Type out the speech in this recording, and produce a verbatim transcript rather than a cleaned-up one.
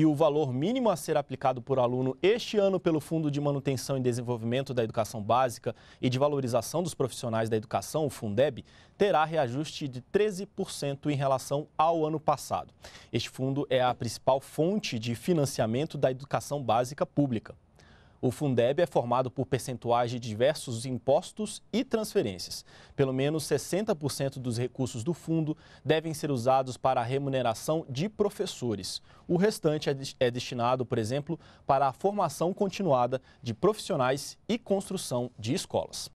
e o valor mínimo a ser aplicado por aluno este ano pelo Fundo de Manutenção e Desenvolvimento da Educação Básica e de Valorização dos Profissionais da Educação, o Fundeb, terá reajuste de treze por cento em relação ao ano passado. Este fundo é a principal fonte de financiamento da educação básica pública. O Fundeb é formado por percentuais de diversos impostos e transferências. Pelo menos sessenta por cento dos recursos do fundo devem ser usados para a remuneração de professores. O restante é destinado, por exemplo, para a formação continuada de profissionais e construção de escolas.